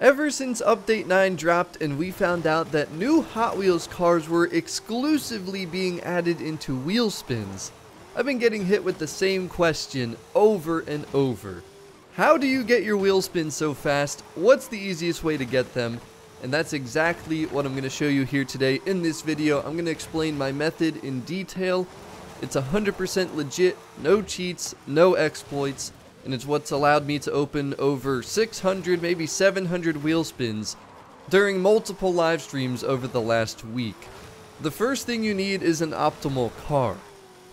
Ever since Update 9 dropped and we found out that new Hot Wheels cars were exclusively being added into wheel spins, I've been getting hit with the same question over and over. How do you get your wheel spins so fast? What's the easiest way to get them? And that's exactly what I'm going to show you here today in this video. I'm going to explain my method in detail. It's 100% legit, no cheats, no exploits, and it's what's allowed me to open over 600, maybe 700 wheel spins during multiple live streams over the last week. The first thing you need is an optimal car.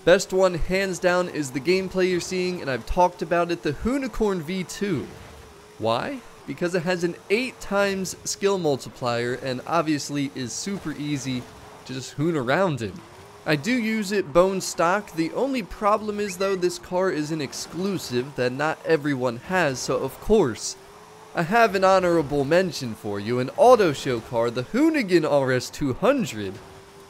Best one hands down is the gameplay you're seeing, and I've talked about it, the Hoonicorn V2. Why? Because it has an 8x skill multiplier and obviously is super easy to just hoon around in. I do use it bone stock. The only problem is though this car is an exclusive that not everyone has, so of course I have an honorable mention for you, an auto show car, the Hoonigan RS200.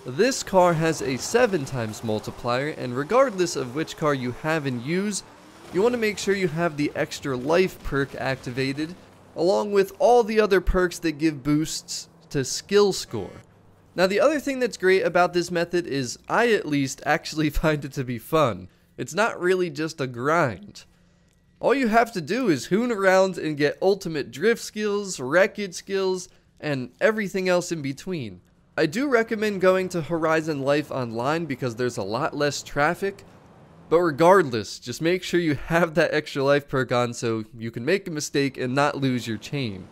This car has a 7x multiplier, and regardless of which car you have and use, you want to make sure you have the extra life perk activated, along with all the other perks that give boosts to skill score. Now the other thing that's great about this method is I at least actually find it to be fun. It's not really just a grind. All you have to do is hoon around and get ultimate drift skills, wreckage skills, and everything else in between. I do recommend going to Horizon Life Online because there's a lot less traffic, but regardless, just make sure you have that extra life perk on so you can make a mistake and not lose your chain.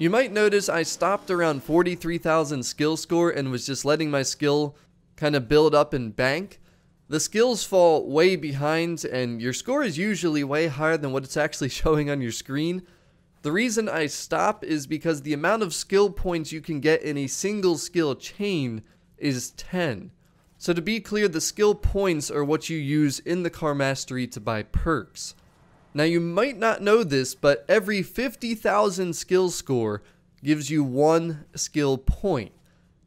You might notice I stopped around 43,000 skill score and was just letting my skill kind of build up and bank. The skills fall way behind and your score is usually way higher than what it's actually showing on your screen. The reason I stop is because the amount of skill points you can get in a single skill chain is 10. So to be clear, the skill points are what you use in the car mastery to buy perks. Now you might not know this, but every 50,000 skill score gives you one skill point.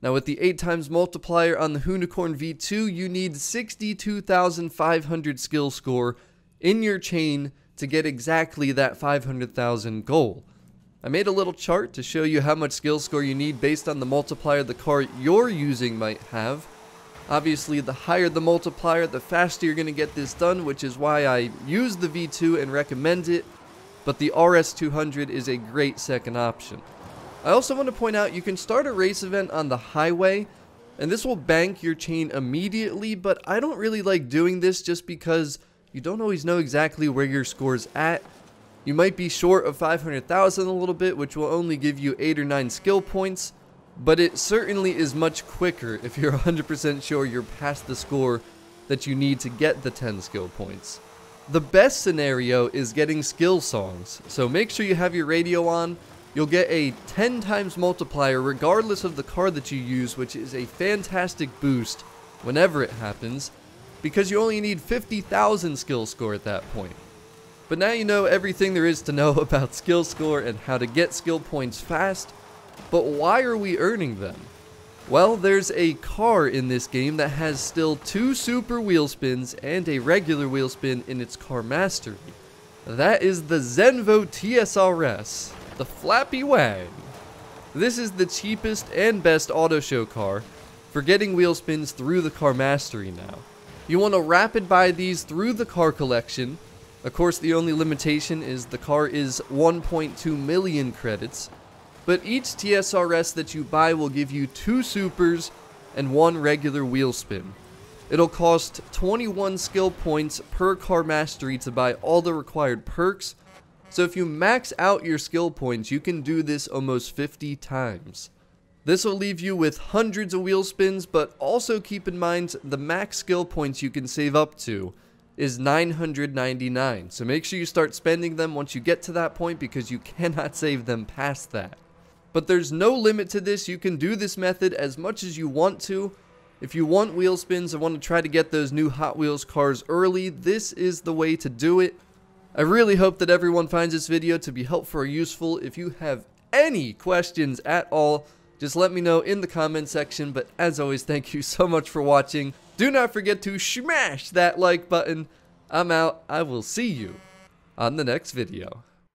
Now with the 8x multiplier on the Hoonicorn V2, you need 62,500 skill score in your chain to get exactly that 500,000 goal. I made a little chart to show you how much skill score you need based on the multiplier the car you're using might have. Obviously, the higher the multiplier, the faster you're going to get this done, which is why I use the V2 and recommend it, but the RS200 is a great second option. I also want to point out you can start a race event on the highway, and this will bank your chain immediately, but I don't really like doing this just because you don't always know exactly where your score's at. You might be short of 500,000 a little bit, which will only give you 8 or 9 skill points, but it certainly is much quicker if you're 100% sure you're past the score that you need to get the 10 skill points. The best scenario is getting skill songs, so make sure you have your radio on. You'll get a 10x multiplier regardless of the car that you use, which is a fantastic boost whenever it happens, because you only need 50,000 skill score at that point. But now you know everything there is to know about skill score and how to get skill points fast, but why are we earning them? Well, there's a car in this game that has still 2 super wheel spins and a regular wheel spin in its car mastery. That is the Zenvo TSRS, the Flappy Wag. This is the cheapest and best auto show car for getting wheel spins through the car mastery now. You want to rapid buy these through the car collection. Of course, the only limitation is the car is 1.2 million credits, but each TSRS that you buy will give you 2 supers and 1 regular wheel spin. It'll cost 21 skill points per car mastery to buy all the required perks, so if you max out your skill points, you can do this almost 50 times. This will leave you with hundreds of wheel spins, but also keep in mind the max skill points you can save up to is 999, so make sure you start spending them once you get to that point because you cannot save them past that. But there's no limit to this. You can do this method as much as you want to. If you want wheel spins and want to try to get those new Hot Wheels cars early, this is the way to do it. I really hope that everyone finds this video to be helpful or useful. If you have any questions at all, just let me know in the comment section, but as always, thank you so much for watching. Do not forget to smash that like button. I'm out. I will see you on the next video.